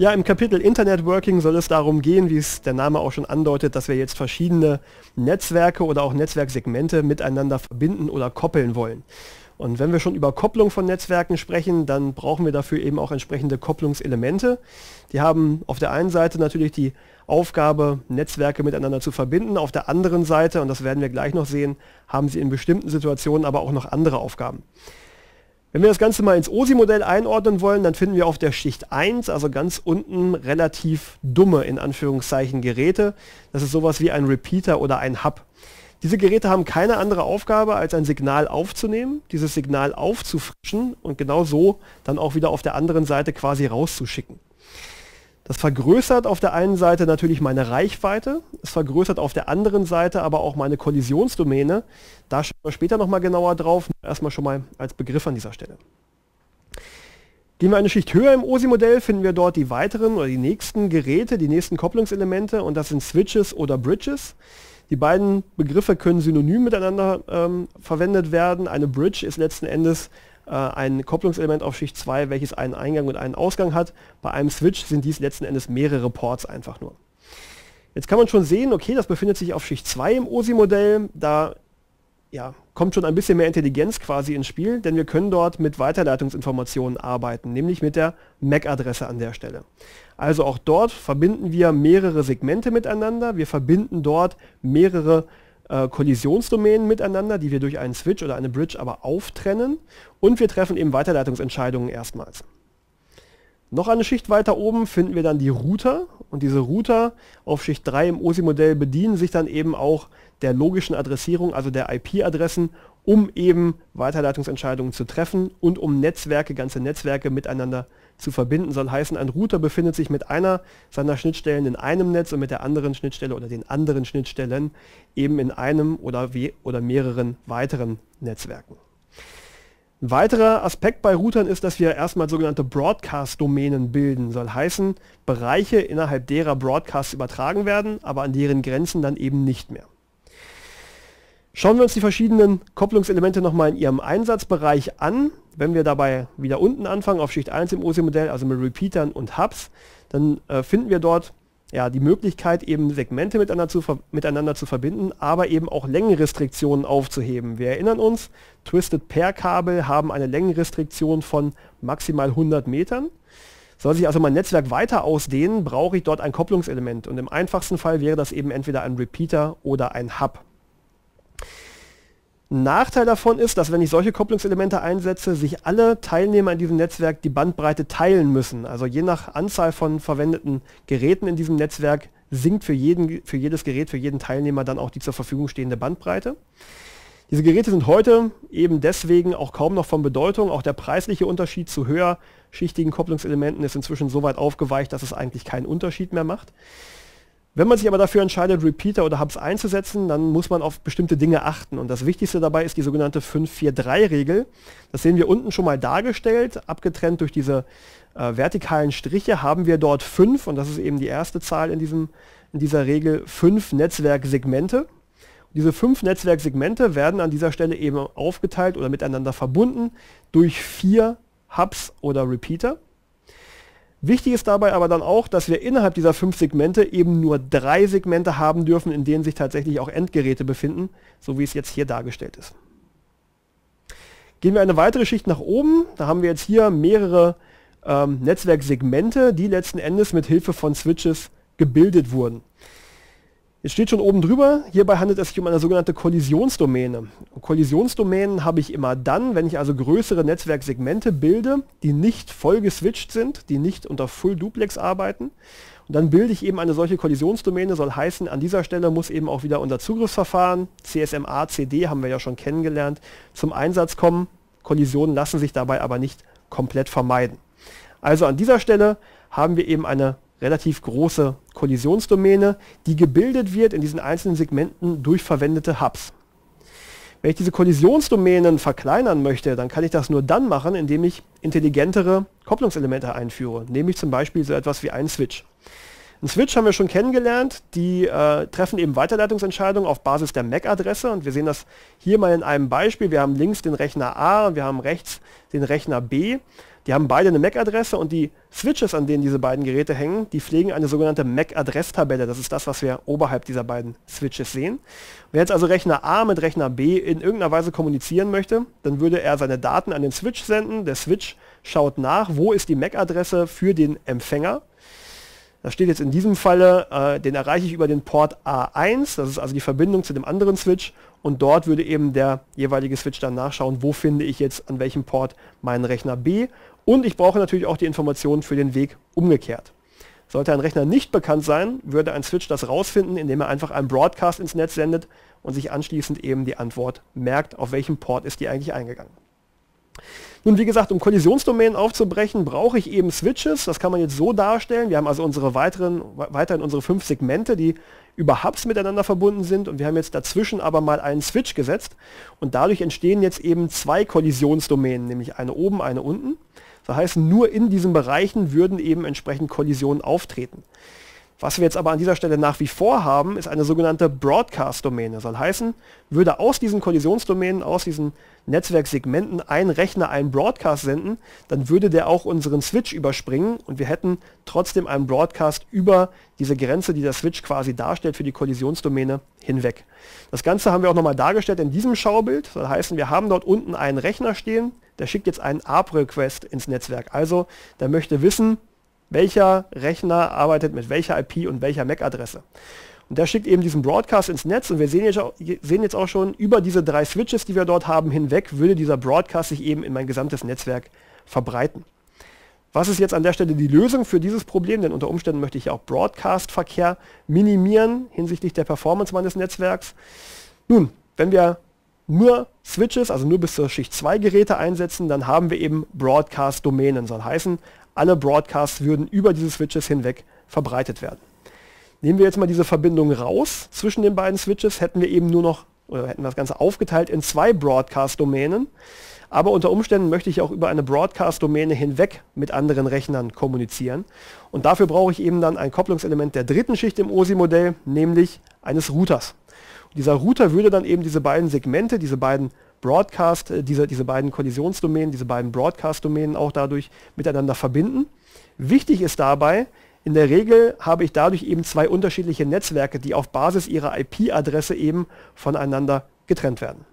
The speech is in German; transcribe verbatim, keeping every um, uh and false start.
Ja, im Kapitel Internetworking soll es darum gehen, wie es der Name auch schon andeutet, dass wir jetzt verschiedene Netzwerke oder auch Netzwerksegmente miteinander verbinden oder koppeln wollen. Und wenn wir schon über Kopplung von Netzwerken sprechen, dann brauchen wir dafür eben auch entsprechende Kopplungselemente. Die haben auf der einen Seite natürlich die Aufgabe, Netzwerke miteinander zu verbinden. Auf der anderen Seite, und das werden wir gleich noch sehen, haben sie in bestimmten Situationen aber auch noch andere Aufgaben. Wenn wir das Ganze mal ins O S I-Modell einordnen wollen, dann finden wir auf der Schicht eins, also ganz unten, relativ dumme, in Anführungszeichen, Geräte. Das ist sowas wie ein Repeater oder ein Hub. Diese Geräte haben keine andere Aufgabe, als ein Signal aufzunehmen, dieses Signal aufzufrischen und genau so dann auch wieder auf der anderen Seite quasi rauszuschicken. Das vergrößert auf der einen Seite natürlich meine Reichweite, es vergrößert auf der anderen Seite aber auch meine Kollisionsdomäne. Da schauen wir später nochmal genauer drauf, erstmal schon mal als Begriff an dieser Stelle. Gehen wir eine Schicht höher im O S I-Modell, finden wir dort die weiteren oder die nächsten Geräte, die nächsten Kopplungselemente und das sind Switches oder Bridges. Die beiden Begriffe können synonym miteinander ähm, verwendet werden. Eine Bridge ist letzten Endes äh, ein Kopplungselement auf Schicht zwei, welches einen Eingang und einen Ausgang hat. Bei einem Switch sind dies letzten Endes mehrere Ports einfach nur. Jetzt kann man schon sehen, okay, das befindet sich auf Schicht zwei im O S I-Modell. Da ja, kommt schon ein bisschen mehr Intelligenz quasi ins Spiel, denn wir können dort mit Weiterleitungsinformationen arbeiten, nämlich mit der M A C-Adresse an der Stelle. Also auch dort verbinden wir mehrere Segmente miteinander, wir verbinden dort mehrere äh, Kollisionsdomänen miteinander, die wir durch einen Switch oder eine Bridge aber auftrennen und wir treffen eben Weiterleitungsentscheidungen erstmals. Noch eine Schicht weiter oben finden wir dann die Router und diese Router auf Schicht drei im O S I-Modell bedienen sich dann eben auch der logischen Adressierung, also der I P-Adressen, um eben Weiterleitungsentscheidungen zu treffen und um Netzwerke, ganze Netzwerke miteinander zu verbinden. Soll heißen, ein Router befindet sich mit einer seiner Schnittstellen in einem Netz und mit der anderen Schnittstelle oder den anderen Schnittstellen eben in einem oder, we- oder mehreren weiteren Netzwerken. Ein weiterer Aspekt bei Routern ist, dass wir erstmal sogenannte Broadcast Domänen bilden. Soll heißen, Bereiche, innerhalb derer Broadcasts übertragen werden, aber an deren Grenzen dann eben nicht mehr. Schauen wir uns die verschiedenen Kopplungselemente nochmal in ihrem Einsatzbereich an. Wenn wir dabei wieder unten anfangen, auf Schicht eins im O S I-Modell, also mit Repeatern und Hubs, dann äh, finden wir dort ja, die Möglichkeit, eben Segmente miteinander zu, ver miteinander zu verbinden, aber eben auch Längenrestriktionen aufzuheben. Wir erinnern uns, Twisted-Pair-Kabel haben eine Längenrestriktion von maximal hundert Metern. Soll sich also mein Netzwerk weiter ausdehnen, brauche ich dort ein Kopplungselement. Und im einfachsten Fall wäre das eben entweder ein Repeater oder ein Hub. Ein Nachteil davon ist, dass wenn ich solche Kopplungselemente einsetze, sich alle Teilnehmer in diesem Netzwerk die Bandbreite teilen müssen. Also je nach Anzahl von verwendeten Geräten in diesem Netzwerk sinkt für jeden, für jedes Gerät, für jeden Teilnehmer dann auch die zur Verfügung stehende Bandbreite. Diese Geräte sind heute eben deswegen auch kaum noch von Bedeutung. Auch der preisliche Unterschied zu höherschichtigen Kopplungselementen ist inzwischen so weit aufgeweicht, dass es eigentlich keinen Unterschied mehr macht. Wenn man sich aber dafür entscheidet, Repeater oder Hubs einzusetzen, dann muss man auf bestimmte Dinge achten. Und das Wichtigste dabei ist die sogenannte fünf vier drei-Regel. Das sehen wir unten schon mal dargestellt. Abgetrennt durch diese äh, vertikalen Striche haben wir dort fünf, und das ist eben die erste Zahl in, diesem, in dieser Regel, fünf Netzwerksegmente. Und diese fünf Netzwerksegmente werden an dieser Stelle eben aufgeteilt oder miteinander verbunden durch vier Hubs oder Repeater. Wichtig ist dabei aber dann auch, dass wir innerhalb dieser fünf Segmente eben nur drei Segmente haben dürfen, in denen sich tatsächlich auch Endgeräte befinden, so wie es jetzt hier dargestellt ist. Gehen wir eine weitere Schicht nach oben. Da haben wir jetzt hier mehrere ähm, Netzwerksegmente, die letzten Endes mit Hilfe von Switches gebildet wurden. Jetzt steht schon oben drüber, hierbei handelt es sich um eine sogenannte Kollisionsdomäne. Und Kollisionsdomänen habe ich immer dann, wenn ich also größere Netzwerksegmente bilde, die nicht voll geswitcht sind, die nicht unter Full Duplex arbeiten. Und dann bilde ich eben eine solche Kollisionsdomäne, soll heißen, an dieser Stelle muss eben auch wieder unser Zugriffsverfahren, C S M A, C D haben wir ja schon kennengelernt, zum Einsatz kommen. Kollisionen lassen sich dabei aber nicht komplett vermeiden. Also an dieser Stelle haben wir eben eine relativ große Kollisionsdomäne, die gebildet wird in diesen einzelnen Segmenten durch verwendete Hubs. Wenn ich diese Kollisionsdomänen verkleinern möchte, dann kann ich das nur dann machen, indem ich intelligentere Kopplungselemente einführe, nämlich zum Beispiel so etwas wie einen Switch. Einen Switch haben wir schon kennengelernt, die äh, treffen eben Weiterleitungsentscheidungen auf Basis der M A C-Adresse und wir sehen das hier mal in einem Beispiel. Wir haben links den Rechner A und wir haben rechts den Rechner B. Die haben beide eine M A C-Adresse und die Switches, an denen diese beiden Geräte hängen, die pflegen eine sogenannte M A C-Adresstabelle. Das ist das, was wir oberhalb dieser beiden Switches sehen. Wenn jetzt also Rechner A mit Rechner B in irgendeiner Weise kommunizieren möchte, dann würde er seine Daten an den Switch senden. Der Switch schaut nach, wo ist die M A C-Adresse für den Empfänger. Das steht jetzt in diesem Falle, äh, den erreiche ich über den Port A eins, das ist also die Verbindung zu dem anderen Switch. Und dort würde eben der jeweilige Switch dann nachschauen, wo finde ich jetzt an welchem Port meinen Rechner B. Und ich brauche natürlich auch die Informationen für den Weg umgekehrt. Sollte ein Rechner nicht bekannt sein, würde ein Switch das rausfinden, indem er einfach einen Broadcast ins Netz sendet und sich anschließend eben die Antwort merkt, auf welchem Port ist die eigentlich eingegangen. Nun, wie gesagt, um Kollisionsdomänen aufzubrechen, brauche ich eben Switches. Das kann man jetzt so darstellen. Wir haben also unsere weiteren, weiterhin unsere fünf Segmente, die über Hubs miteinander verbunden sind. Und wir haben jetzt dazwischen aber mal einen Switch gesetzt. Und dadurch entstehen jetzt eben zwei Kollisionsdomänen, nämlich eine oben, eine unten. Das heißt, nur in diesen Bereichen würden eben entsprechend Kollisionen auftreten. Was wir jetzt aber an dieser Stelle nach wie vor haben, ist eine sogenannte Broadcast-Domäne. Soll heißen, würde aus diesen Kollisionsdomänen, aus diesen Netzwerksegmenten ein Rechner einen Broadcast senden, dann würde der auch unseren Switch überspringen und wir hätten trotzdem einen Broadcast über diese Grenze, die der Switch quasi darstellt für die Kollisionsdomäne, hinweg. Das Ganze haben wir auch nochmal dargestellt in diesem Schaubild. Soll heißen, wir haben dort unten einen Rechner stehen, der schickt jetzt einen A R P-Request ins Netzwerk. Also, der möchte wissen, welcher Rechner arbeitet mit welcher I P und welcher M A C-Adresse. Und der schickt eben diesen Broadcast ins Netz und wir sehen jetzt, auch, sehen jetzt auch schon, über diese drei Switches, die wir dort haben, hinweg, würde dieser Broadcast sich eben in mein gesamtes Netzwerk verbreiten. Was ist jetzt an der Stelle die Lösung für dieses Problem? Denn unter Umständen möchte ich ja auch Broadcast-Verkehr minimieren hinsichtlich der Performance meines Netzwerks. Nun, wenn wir nur Switches, also nur bis zur Schicht zwei Geräte einsetzen, dann haben wir eben Broadcast-Domänen, soll heißen, alle Broadcasts würden über diese Switches hinweg verbreitet werden. Nehmen wir jetzt mal diese Verbindung raus zwischen den beiden Switches, hätten wir eben nur noch, oder hätten das Ganze aufgeteilt in zwei Broadcast-Domänen. Aber unter Umständen möchte ich auch über eine Broadcast-Domäne hinweg mit anderen Rechnern kommunizieren. Und dafür brauche ich eben dann ein Kopplungselement der dritten Schicht im O S I-Modell, nämlich eines Routers. Und dieser Router würde dann eben diese beiden Segmente, diese beiden Broadcast, diese, diese beiden Kollisionsdomänen, diese beiden Broadcast-Domänen auch dadurch miteinander verbinden. Wichtig ist dabei, in der Regel habe ich dadurch eben zwei unterschiedliche Netzwerke, die auf Basis ihrer I P-Adresse eben voneinander getrennt werden.